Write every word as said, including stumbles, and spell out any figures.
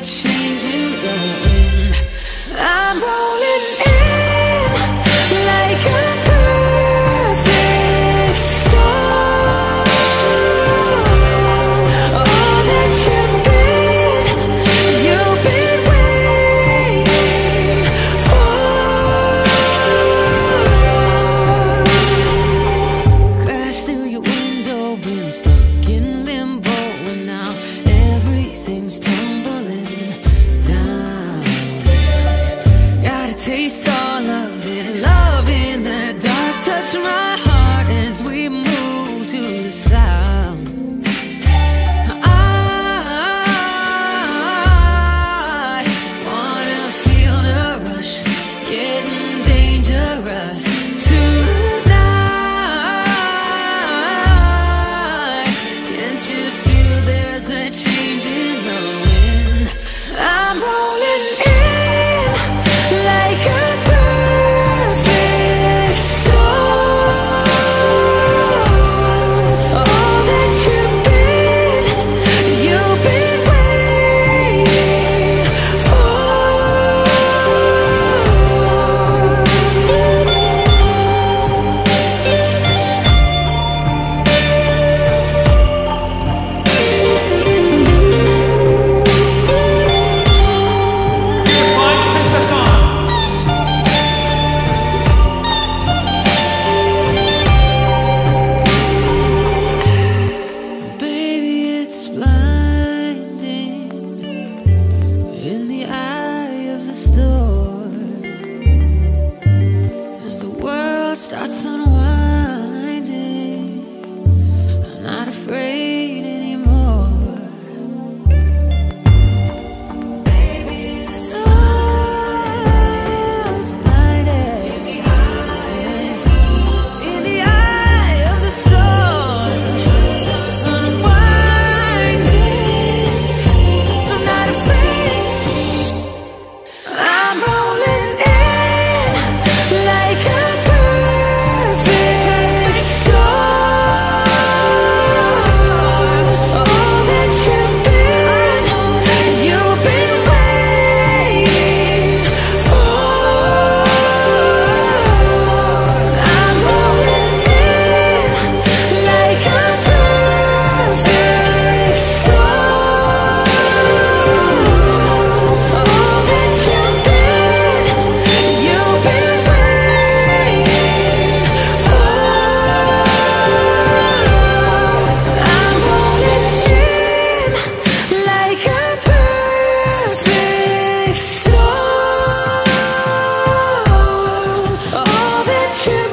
the change in the wind. I'm rolling in like a perfect storm. All that you've been, you've been waiting for. Crash through your window, been stuck in limbo, and now everything's tumbling down. Gotta taste all of it. Love in the dark, touch my heart as we move to the sound. I wanna feel the rush, getting dangerous tonight. Can't you feel there's a change in the wind? I'm rolling in like a perfect storm. All that you've been, you've been waiting for. Starts unwinding. I'm not afraid anymore. Baby, it's blinded in the eye of the storm. In the eye of the storm, it's unwinding. I'm not afraid. I'm rolling in like a you.